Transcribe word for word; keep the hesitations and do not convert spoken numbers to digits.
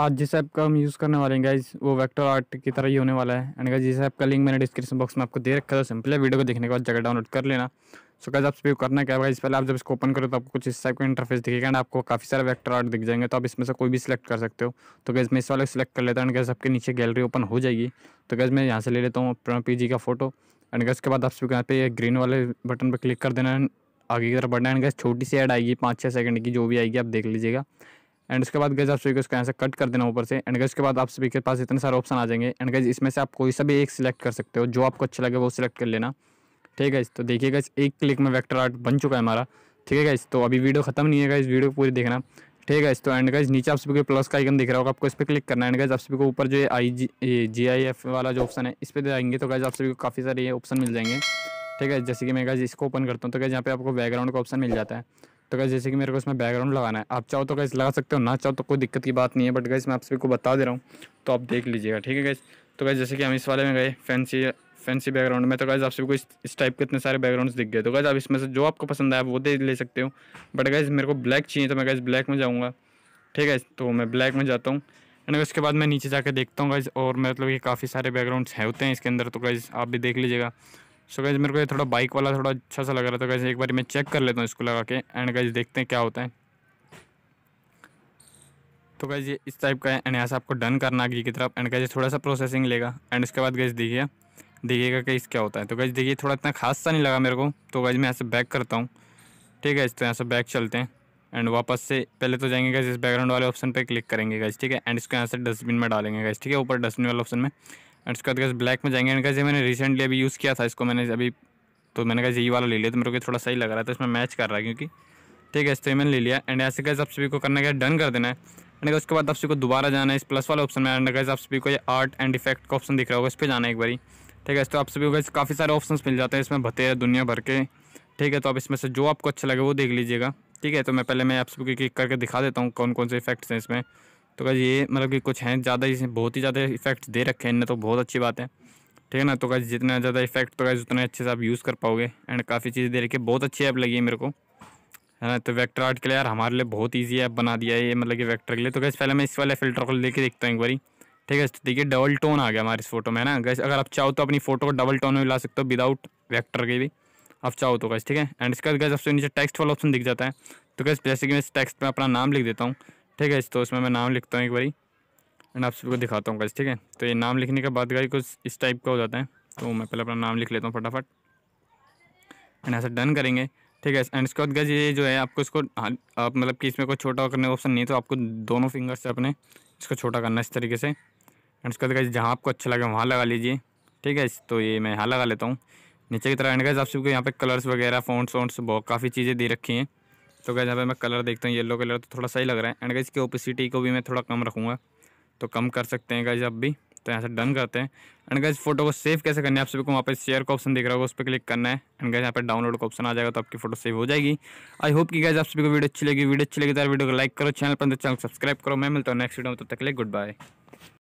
आज जिस ऐप का हम यूज़ करने वाले हैं गाइज वो वेक्टर आर्ट की तरह ही होने वाला है। एंड गाइज जिस ऐप का लिंक मैंने डिस्क्रिप्शन बॉक्स में आपको दे रखा है, सिंपल है वीडियो को देखने के बाद जगह डाउनलोड कर लेना। सो गाइज आप इसको करना क्या है गाइज, पहले आप जब इसको ओपन करो तो आपको कुछ इस टाइप का इंटरफेस दिखेगा एंड आपको काफ़ी सारे वेक्टर आर्ट दिख जाएंगे। तो आप इसमें से कोई भी सिलेक्ट कर सकते हो। तो गाइज मैं इस वाले सिलेक्ट कर लेता हूँ एंड गाइज आपके नीचे गैलरी ओपन हो जाएगी। तो गाइज मैं यहाँ से ले लेता हूँ प्रणव पी जी का फोटो एंड गाइज के बाद आप इसको यहाँ पे ग्रीन वाले बटन पर क्लिक कर देना, आगे की तरफ बढ़ना एंड गाइज छोटी सी ऐड आएगी पाँच छः सेकंड की, जो भी आएगी आप देख लीजिएगा। एंड इसके बाद गाइज आप सभी को इसको यहाँ से कट कर देना ऊपर से। एंड गाइज के बाद आप सभी के पास इतने सारे ऑप्शन आ जाएंगे एंड गाइज इसमें से आप कोई सा भी एक सिलेक्ट कर सकते हो, जो आपको अच्छा लगे वो सिलेक्ट कर लेना। ठीक है, तो देखिए गाइज एक क्लिक में वेक्टर आर्ट बन चुका है हमारा। ठीक है गाइज, तो अभी वीडियो खत्म नहीं है गाइज, वीडियो पूरी देखना। ठीक है, तो एंड गाइज नीचे आप सभी को प्लस का आइकन दिख रहा होगा, आपको इस पर क्लिक करना है। एंड गाइज आप सभी को ऊपर जो आई जी जी आई एफ वाला जो ऑप्शन है इस पर आएंगे तो गाइज आप सभी को काफ़ी सारे ये ऑप्शन मिल जाएंगे। ठीक है, जैसे कि मैं गाइज इसको ओपन करता हूँ तो गाइज यहाँ पे आपको बैकग्राउंड का ऑप्शन मिल जाता है। तो गाइज जैसे कि मेरे को इसमें बैकग्राउंड लगाना है, आप चाहो तो गाइज लगा सकते हो, ना चाहो तो कोई दिक्कत की बात नहीं है। बट गाइज मैं आप सभी को बता दे रहा हूँ तो आप देख लीजिएगा। ठीक है गाइज, तो गाइज जैसे कि हम इस वाले में गए फैंसी फैंसी बैकग्राउंड में, तो गाइज आप सभी को इस टाइप के इतने सारे बैकग्राउंड्स दिख गए। तो गाइज आप इसमें से जो आपको पसंद आया वो दे ले सकते हो। बट गाइज मेरे को ब्लैक चाहिए तो मैं गाइज ब्लैक में जाऊँगा। ठीक है, तो मैं ब्लैक में जाता हूँ एंड उसके बाद मैं नीचे जाकर देखता हूँ गाइज, और मतलब ये काफ़ी सारे बैकग्राउंड्स होते हैं इसके अंदर, तो गाइज आप भी देख लीजिएगा। सो गाइज मेरे को ये थोड़ा बाइक वाला थोड़ा अच्छा सा लग रहा था, तो गाइज एक बार मैं चेक कर लेता हूँ इसको लगा के एंड गाइज देखते हैं क्या होता है। तो गाइज ये इस टाइप का है एंड यहाँ से आपको डन करना आगे की तरफ एंड गाइज थोड़ा सा प्रोसेसिंग लेगा एंड इसके बाद गाइज देखिए देखिएगा गाइज क्या होता है। तो गाइज देखिए थोड़ा इतना खास सा नहीं लगा मेरे को, तो गाइज मैं यहाँ से बैक करता हूँ। ठीक है, तो यहाँ से बैक चलते हैं एंड वापस से पहले तो जाएंगे गाइज इस बैकग्राउंड वाले ऑप्शन पर क्लिक करेंगे गाइज। ठीक है, एंड इसको यहाँ से डस्टबिन में डालेंगे गाइज। ठीक है, ऊपर डस्टबिन वाले ऑप्शन में एंड उसके बाद गाइस ब्लैक में जाएंगे एंड गाइस ये मैंने रिसेंटली अभी यूज़ किया था इसको, मैंने अभी तो मैंने गाइस यही वाला ले लिया, तो मेरे को थोड़ा सही लग रहा था, इसमें मैच कर रहा है क्योंकि। ठीक है, तो ये मैंने ले लिया एंड ऐसे गाइस आप सभी को करना है डन कर देना है एंड उसके बाद आप सभी को दोबारा जाना है इस प्लस वाले ऑप्शन में एंड गाइस आप सभी को ये आर्ट एंड इफेक्ट का ऑप्शन दिख रहा होगा, इस पर जाना है एक बारी। ठीक है, तो आप सभी को गाइस काफ़ी सारे ऑप्शन मिल जाते हैं इसमें भतेरे दुनिया भर के। ठीक है, तो आप इसमें से जो आपको अच्छा लगे वो देख लीजिएगा। ठीक है, तो मैं पहले मैं आप सभी को क्लिक करके दिखा देता हूँ कौन कौन से इफेक्ट्स हैं इसमें। तो गाइस ये मतलब कि कुछ हैं ज़्यादा, इसमें बहुत ही ज़्यादा इफेक्ट्स दे रखे हैं इनने, तो बहुत अच्छी बात है। ठीक है ना, तो गाइस जितना ज़्यादा इफेक्ट तो गाइस उतने अच्छे से आप यूज़ कर पाओगे एंड काफ़ी चीज़ें दे रखी है, बहुत अच्छी ऐप लगी है मेरे को, है ना। तो वेक्टर आर्ट के लिए यार हमारे लिए बहुत ईजी ऐप बना दिया है ये, मतलब कि वेक्टर के लिए। तो गाइस पहले मैं इस वाले फिल्टर को लेके देखता हूँ एक बारी। ठीक है, तो देखिए डबल टोन आ गया हमारे इस फोटो में, है ना गाइस। अगर आप चाहो तो अपनी फोटो को डबल टोन में ला सकते हो विदाउट वेक्टर के भी, आप चाहो तो गाइस। ठीक है, एंड इसके बाद गाइस सबसे नीचे टेक्स्ट वाला ऑप्शन दिख जाता है। तो गाइस जैसे कि मैं इस टेक्स्ट में अपना नाम लिख देता हूँ। ठीक है, तो इसमें मैं नाम लिखता हूँ एक बारी एंड आप सबको दिखाता हूँ गाइस। ठीक है, तो ये नाम लिखने के बाद गाइस कुछ इस टाइप का हो जाता है। तो मैं पहले अपना नाम लिख लेता हूँ फटाफट एंड ऐसा डन करेंगे। ठीक है, एंड इसके बाद गाइस ये जो है आपको इसको आप मतलब कि इसमें कोई छोटा करने का ऑप्शन नहीं है, तो आपको दोनों फिंगर से अपने इसको छोटा करना इस तरीके से एंड इसके बाद गाइस जहाँ आपको अच्छा लगे वहाँ लगा लीजिए। ठीक है, तो ये मैं यहाँ लगा लेता हूँ नीचे की तरह एंड गाइस आप सबको यहाँ पे कलर्स वगैरह फ़ॉन्ट्स वॉन्ट्स बहुत काफ़ी चीज़ें दे रखी हैं। तो गाइस यहाँ पे मैं कलर देखता हूँ, येलो कलर तो थोड़ा सही लग रहा है एंड गाइस इसकी ओपेसिटी को भी मैं थोड़ा कम रखूँगा, तो कम कर सकते हैं गाइस आप भी। तो यहाँ से डन करते हैं एंड गाइस फोटो को सेव कैसे करना है, आप सभी को वहाँ पे शेयर का ऑप्शन दिख रहा होगा, उस पर क्लिक करना है एंड गाइस यहाँ पे डाउनलोड का ऑप्शन आ जाएगा, तो आपकी फोटो सेव हो जाएगी। आई होप कि गाइस आप सभी को वीडियो अच्छी लगी वीडियो अच्छी लगी तो वीडियो को लाइक करो, चैनल पर चैनल सब्सक्राइब करो। मैं मिलता हूँ नेक्स्ट वीडियो में, तब तक के लिए गुड बाय।